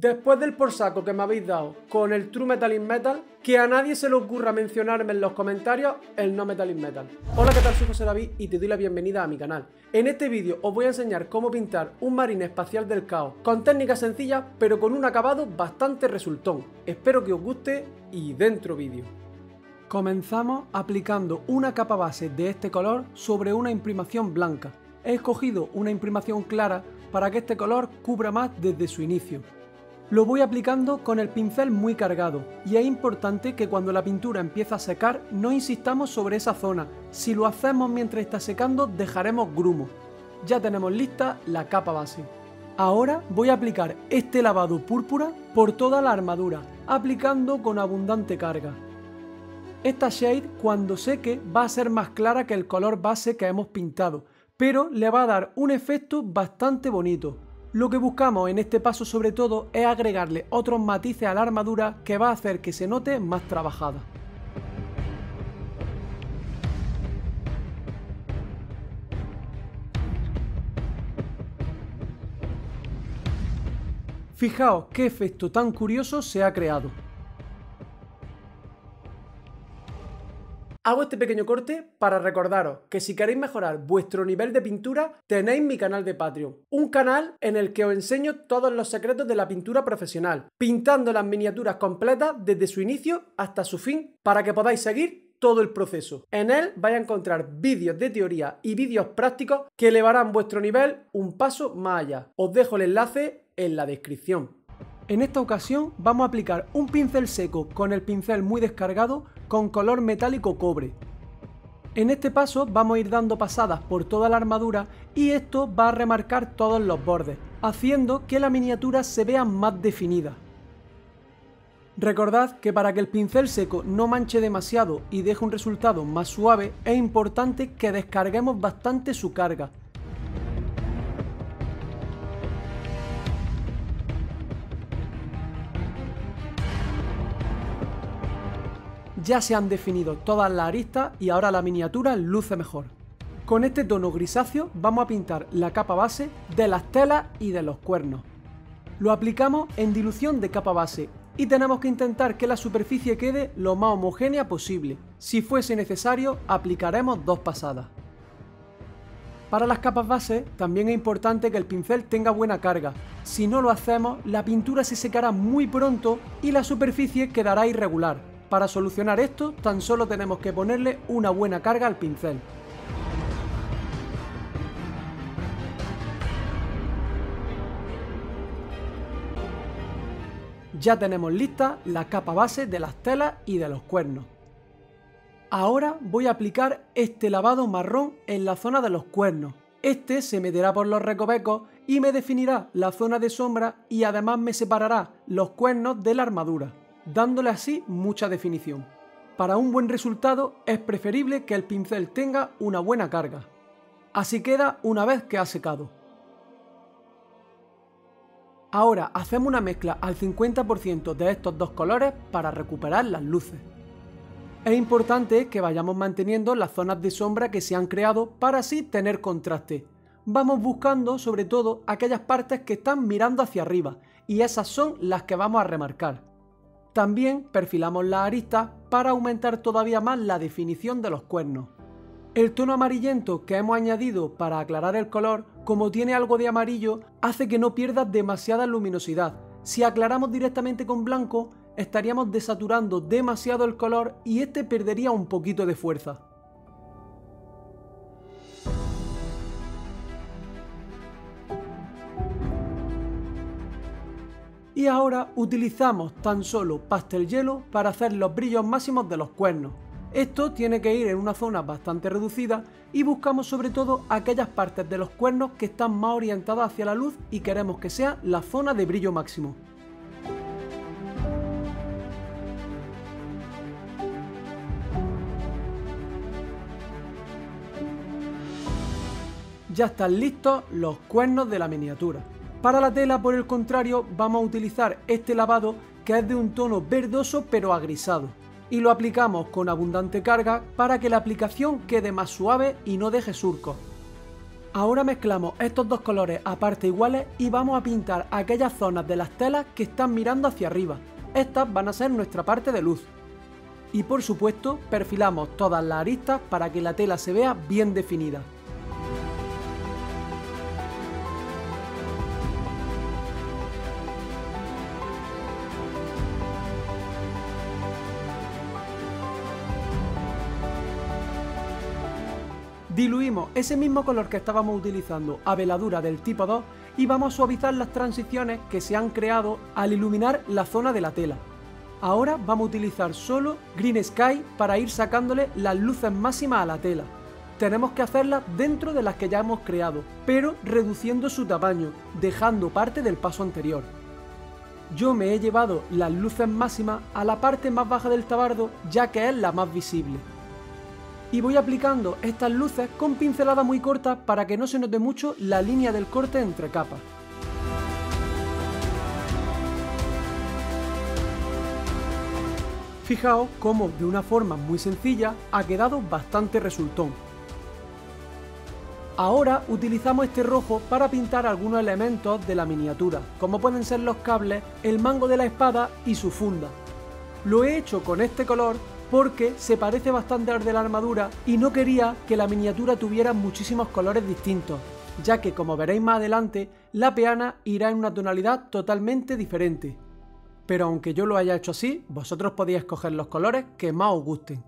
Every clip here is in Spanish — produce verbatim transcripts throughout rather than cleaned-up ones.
Después del por saco que me habéis dado con el True Metal In Metal, que a nadie se le ocurra mencionarme en los comentarios el No Metal In Metal. Hola, ¿qué tal? Soy José David y te doy la bienvenida a mi canal. En este vídeo os voy a enseñar cómo pintar un marine espacial del caos, con técnicas sencillas pero con un acabado bastante resultón. Espero que os guste y dentro vídeo. Comenzamos aplicando una capa base de este color sobre una imprimación blanca. He escogido una imprimación clara para que este color cubra más desde su inicio. Lo voy aplicando con el pincel muy cargado y es importante que cuando la pintura empieza a secar no insistamos sobre esa zona. Si lo hacemos mientras está secando dejaremos grumos. Ya tenemos lista la capa base. Ahora voy a aplicar este lavado púrpura por toda la armadura, aplicando con abundante carga. Esta shade cuando seque va a ser más clara que el color base que hemos pintado, pero le va a dar un efecto bastante bonito. Lo que buscamos en este paso sobre todo es agregarle otros matices a la armadura que va a hacer que se note más trabajada. Fijaos qué efecto tan curioso se ha creado. Hago este pequeño corte para recordaros que si queréis mejorar vuestro nivel de pintura tenéis mi canal de Patreon, un canal en el que os enseño todos los secretos de la pintura profesional, pintando las miniaturas completas desde su inicio hasta su fin para que podáis seguir todo el proceso. En él vais a encontrar vídeos de teoría y vídeos prácticos que elevarán vuestro nivel un paso más allá. Os dejo el enlace en la descripción. En esta ocasión vamos a aplicar un pincel seco con el pincel muy descargado con color metálico cobre. En este paso vamos a ir dando pasadas por toda la armadura y esto va a remarcar todos los bordes, haciendo que la miniatura se vea más definida. Recordad que para que el pincel seco no manche demasiado y deje un resultado más suave, es importante que descarguemos bastante su carga. Ya se han definido todas las aristas y ahora la miniatura luce mejor. Con este tono grisáceo vamos a pintar la capa base de las telas y de los cuernos. Lo aplicamos en dilución de capa base y tenemos que intentar que la superficie quede lo más homogénea posible. Si fuese necesario, aplicaremos dos pasadas. Para las capas base también es importante que el pincel tenga buena carga. Si no lo hacemos, la pintura se secará muy pronto y la superficie quedará irregular. Para solucionar esto, tan solo tenemos que ponerle una buena carga al pincel. Ya tenemos lista la capa base de las telas y de los cuernos. Ahora voy a aplicar este lavado marrón en la zona de los cuernos. Este se meterá por los recovecos y me definirá la zona de sombra y además me separará los cuernos de la armadura, dándole así mucha definición. Para un buen resultado es preferible que el pincel tenga una buena carga. Así queda una vez que ha secado. Ahora hacemos una mezcla al cincuenta por ciento de estos dos colores para recuperar las luces. Es importante que vayamos manteniendo las zonas de sombra que se han creado para así tener contraste. Vamos buscando sobre todo aquellas partes que están mirando hacia arriba y esas son las que vamos a remarcar. También perfilamos las aristas para aumentar todavía más la definición de los cuernos. El tono amarillento que hemos añadido para aclarar el color, como tiene algo de amarillo, hace que no pierda demasiada luminosidad. Si aclaramos directamente con blanco, estaríamos desaturando demasiado el color y este perdería un poquito de fuerza. Y ahora utilizamos tan solo pastel hielo para hacer los brillos máximos de los cuernos. Esto tiene que ir en una zona bastante reducida y buscamos sobre todo aquellas partes de los cuernos que están más orientadas hacia la luz y queremos que sea la zona de brillo máximo. Ya están listos los cuernos de la miniatura. Para la tela, por el contrario, vamos a utilizar este lavado que es de un tono verdoso pero agrisado y lo aplicamos con abundante carga para que la aplicación quede más suave y no deje surcos. Ahora mezclamos estos dos colores a partes iguales y vamos a pintar aquellas zonas de las telas que están mirando hacia arriba. Estas van a ser nuestra parte de luz. Y por supuesto, perfilamos todas las aristas para que la tela se vea bien definida. Diluimos ese mismo color que estábamos utilizando a veladura del tipo dos y vamos a suavizar las transiciones que se han creado al iluminar la zona de la tela. Ahora vamos a utilizar solo Green Sky para ir sacándole las luces máximas a la tela. Tenemos que hacerlas dentro de las que ya hemos creado, pero reduciendo su tamaño, dejando parte del paso anterior. Yo me he llevado las luces máximas a la parte más baja del tabardo, ya que es la más visible. Y voy aplicando estas luces con pinceladas muy cortas para que no se note mucho la línea del corte entre capas. Fijaos cómo de una forma muy sencilla ha quedado bastante resultón. Ahora utilizamos este rojo para pintar algunos elementos de la miniatura, como pueden ser los cables, el mango de la espada y su funda. Lo he hecho con este color porque se parece bastante al de la armadura y no quería que la miniatura tuviera muchísimos colores distintos, ya que como veréis más adelante, la peana irá en una tonalidad totalmente diferente. Pero aunque yo lo haya hecho así, vosotros podéis escoger los colores que más os gusten.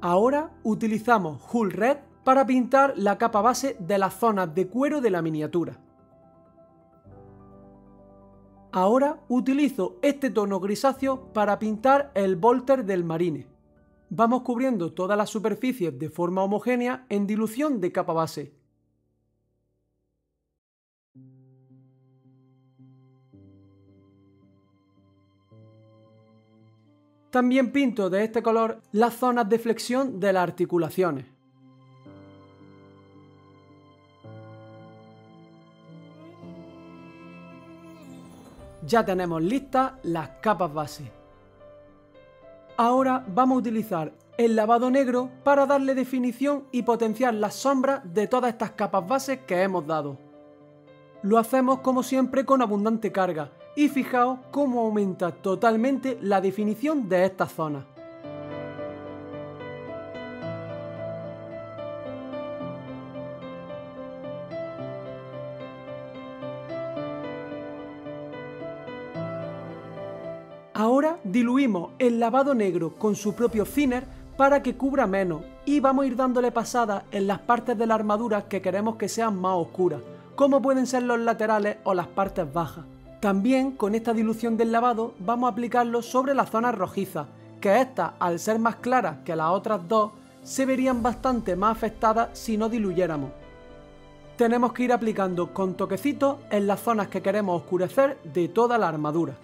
Ahora utilizamos Hull Red para pintar la capa base de las zonas de cuero de la miniatura. Ahora utilizo este tono grisáceo para pintar el bolter del marine. Vamos cubriendo todas las superficies de forma homogénea en dilución de capa base. También pinto de este color las zonas de flexión de las articulaciones. Ya tenemos listas las capas base. Ahora vamos a utilizar el lavado negro para darle definición y potenciar las sombras de todas estas capas bases que hemos dado. Lo hacemos como siempre con abundante carga y fijaos cómo aumenta totalmente la definición de estas zonas. Ahora diluimos el lavado negro con su propio thinner para que cubra menos y vamos a ir dándole pasadas en las partes de la armadura que queremos que sean más oscuras, como pueden ser los laterales o las partes bajas. También con esta dilución del lavado vamos a aplicarlo sobre las zonas rojizas, que estas al ser más claras que las otras dos se verían bastante más afectadas si no diluyéramos. Tenemos que ir aplicando con toquecitos en las zonas que queremos oscurecer de toda la armadura.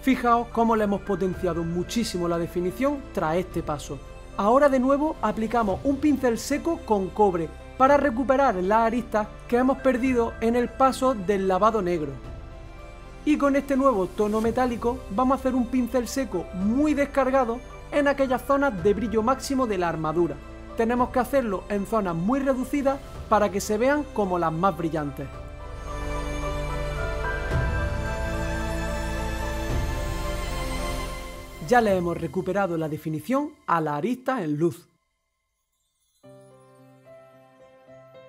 Fijaos cómo le hemos potenciado muchísimo la definición tras este paso. Ahora de nuevo aplicamos un pincel seco con cobre para recuperar las aristas que hemos perdido en el paso del lavado negro. Y con este nuevo tono metálico vamos a hacer un pincel seco muy descargado en aquellas zonas de brillo máximo de la armadura. Tenemos que hacerlo en zonas muy reducidas para que se vean como las más brillantes. Ya le hemos recuperado la definición a la arista en luz.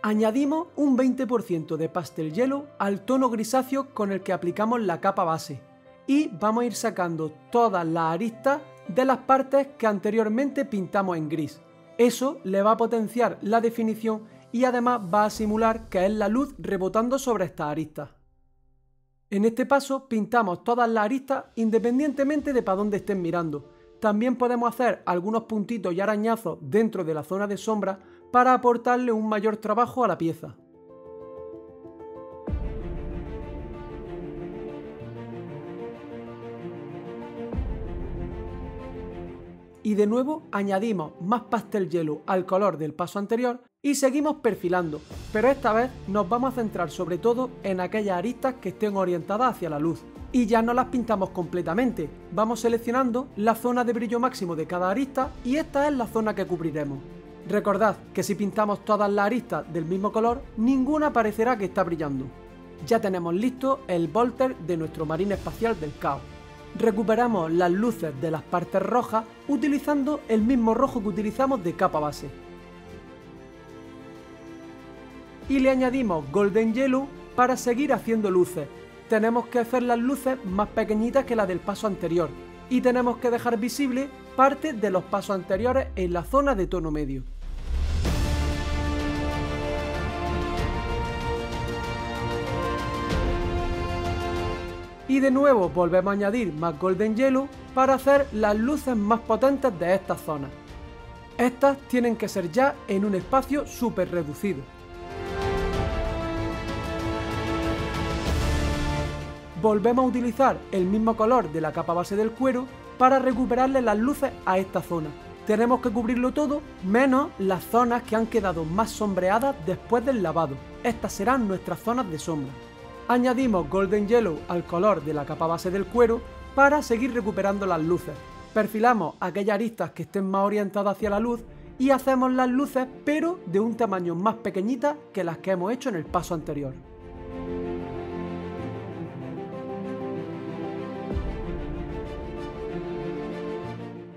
Añadimos un veinte por ciento de pastel hielo al tono grisáceo con el que aplicamos la capa base y vamos a ir sacando todas las aristas de las partes que anteriormente pintamos en gris. Eso le va a potenciar la definición y además va a simular que es la luz rebotando sobre estas aristas. En este paso pintamos todas las aristas independientemente de para dónde estén mirando. También podemos hacer algunos puntitos y arañazos dentro de la zona de sombra para aportarle un mayor trabajo a la pieza. y de nuevo añadimos más pastel yellow al color del paso anterior y seguimos perfilando, pero esta vez nos vamos a centrar sobre todo en aquellas aristas que estén orientadas hacia la luz y ya no las pintamos completamente, vamos seleccionando la zona de brillo máximo de cada arista y esta es la zona que cubriremos. Recordad que si pintamos todas las aristas del mismo color, ninguna parecerá que está brillando. Ya tenemos listo el volter de nuestro marine espacial del caos. Recuperamos las luces de las partes rojas utilizando el mismo rojo que utilizamos de capa base. Y le añadimos Golden Yellow para seguir haciendo luces. Tenemos que hacer las luces más pequeñitas que las del paso anterior y tenemos que dejar visible parte de los pasos anteriores en la zona de tono medio. Y de nuevo volvemos a añadir más Golden Yellow para hacer las luces más potentes de estas zonas. Estas tienen que ser ya en un espacio súper reducido. Volvemos a utilizar el mismo color de la capa base del cuero para recuperarle las luces a esta zona. Tenemos que cubrirlo todo menos las zonas que han quedado más sombreadas después del lavado. Estas serán nuestras zonas de sombra. Añadimos Golden Yellow al color de la capa base del cuero para seguir recuperando las luces. Perfilamos aquellas aristas que estén más orientadas hacia la luz y hacemos las luces pero de un tamaño más pequeñita que las que hemos hecho en el paso anterior.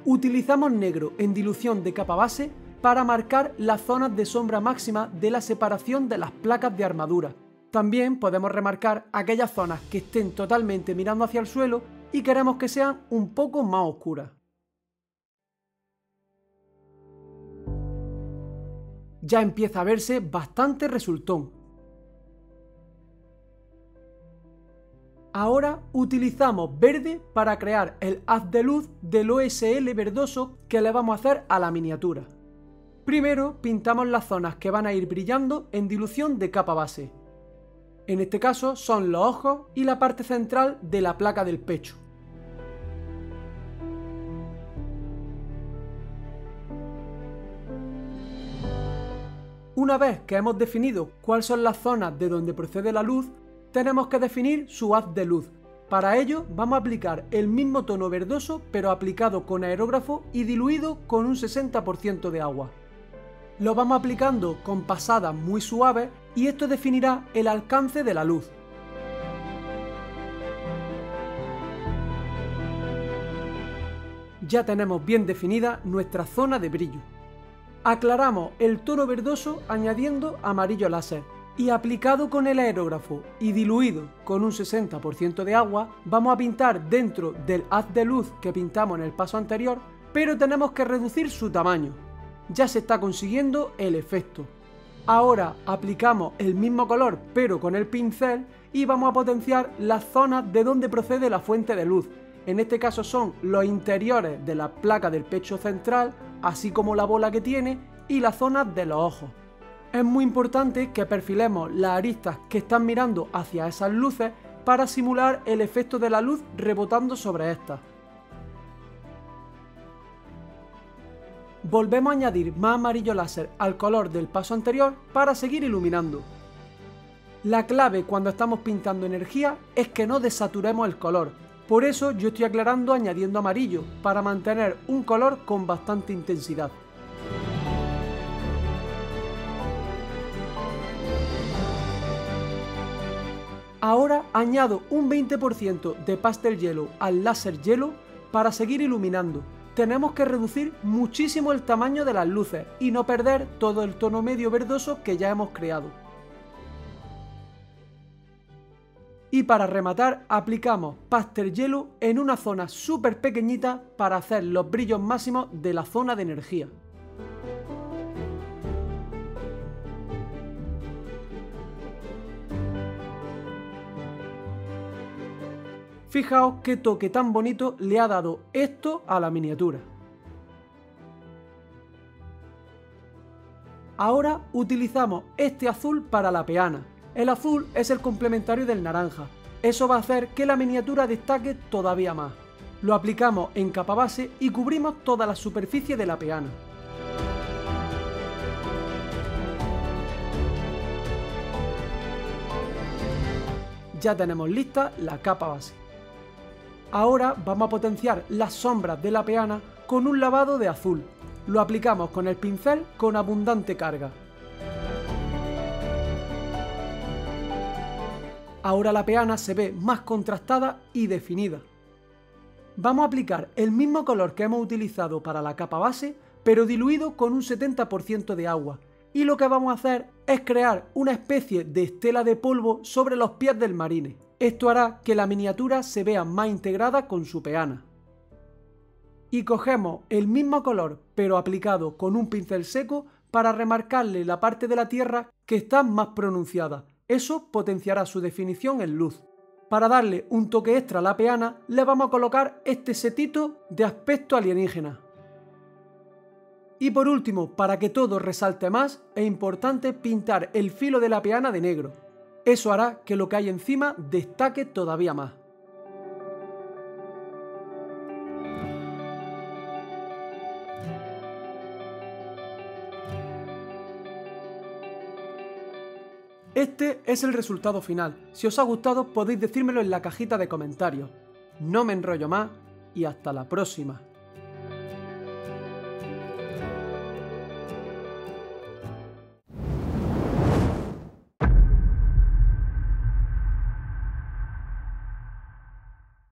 Utilizamos negro en dilución de capa base para marcar las zonas de sombra máxima de la separación de las placas de armadura. También podemos remarcar aquellas zonas que estén totalmente mirando hacia el suelo y queremos que sean un poco más oscuras. Ya empieza a verse bastante resultón. Ahora utilizamos verde para crear el haz de luz del O S L verdoso que le vamos a hacer a la miniatura. Primero pintamos las zonas que van a ir brillando en dilución de capa base. En este caso son los ojos y la parte central de la placa del pecho. Una vez que hemos definido cuáles son las zonas de donde procede la luz, tenemos que definir su haz de luz. Para ello vamos a aplicar el mismo tono verdoso pero aplicado con aerógrafo y diluido con un sesenta por ciento de agua. Lo vamos aplicando con pasadas muy suaves y esto definirá el alcance de la luz. Ya tenemos bien definida nuestra zona de brillo. Aclaramos el tono verdoso añadiendo amarillo láser y aplicado con el aerógrafo y diluido con un sesenta por ciento de agua vamos a pintar dentro del haz de luz que pintamos en el paso anterior, pero tenemos que reducir su tamaño. Ya se está consiguiendo el efecto. Ahora aplicamos el mismo color pero con el pincel y vamos a potenciar las zonas de donde procede la fuente de luz. En este caso son los interiores de la placa del pecho central, así como la bola que tiene y las zonas de los ojos. Es muy importante que perfilemos las aristas que están mirando hacia esas luces para simular el efecto de la luz rebotando sobre estas. Volvemos a añadir más amarillo láser al color del paso anterior para seguir iluminando. La clave cuando estamos pintando energía es que no desaturemos el color, por eso yo estoy aclarando añadiendo amarillo para mantener un color con bastante intensidad. Ahora añado un veinte por ciento de pastel yellow al láser yellow para seguir iluminando. Tenemos que reducir muchísimo el tamaño de las luces y no perder todo el tono medio verdoso que ya hemos creado. Y para rematar aplicamos pastel yellow en una zona súper pequeñita para hacer los brillos máximos de la zona de energía. Fijaos qué toque tan bonito le ha dado esto a la miniatura. Ahora utilizamos este azul para la peana. El azul es el complementario del naranja. Eso va a hacer que la miniatura destaque todavía más. Lo aplicamos en capa base y cubrimos toda la superficie de la peana. Ya tenemos lista la capa base. Ahora vamos a potenciar las sombras de la peana con un lavado de azul. Lo aplicamos con el pincel con abundante carga. Ahora la peana se ve más contrastada y definida. Vamos a aplicar el mismo color que hemos utilizado para la capa base, pero diluido con un setenta por ciento de agua. Y lo que vamos a hacer es crear una especie de estela de polvo sobre los pies del marine. Esto hará que la miniatura se vea más integrada con su peana. Y cogemos el mismo color, pero aplicado con un pincel seco, para remarcarle la parte de la tierra que está más pronunciada. Eso potenciará su definición en luz. Para darle un toque extra a la peana, le vamos a colocar este setito de aspecto alienígena. Y por último, para que todo resalte más, es importante pintar el filo de la peana de negro. Eso hará que lo que hay encima destaque todavía más. Este es el resultado final. Si os ha gustado podéis decírmelo en la cajita de comentarios. No me enrollo más y hasta la próxima.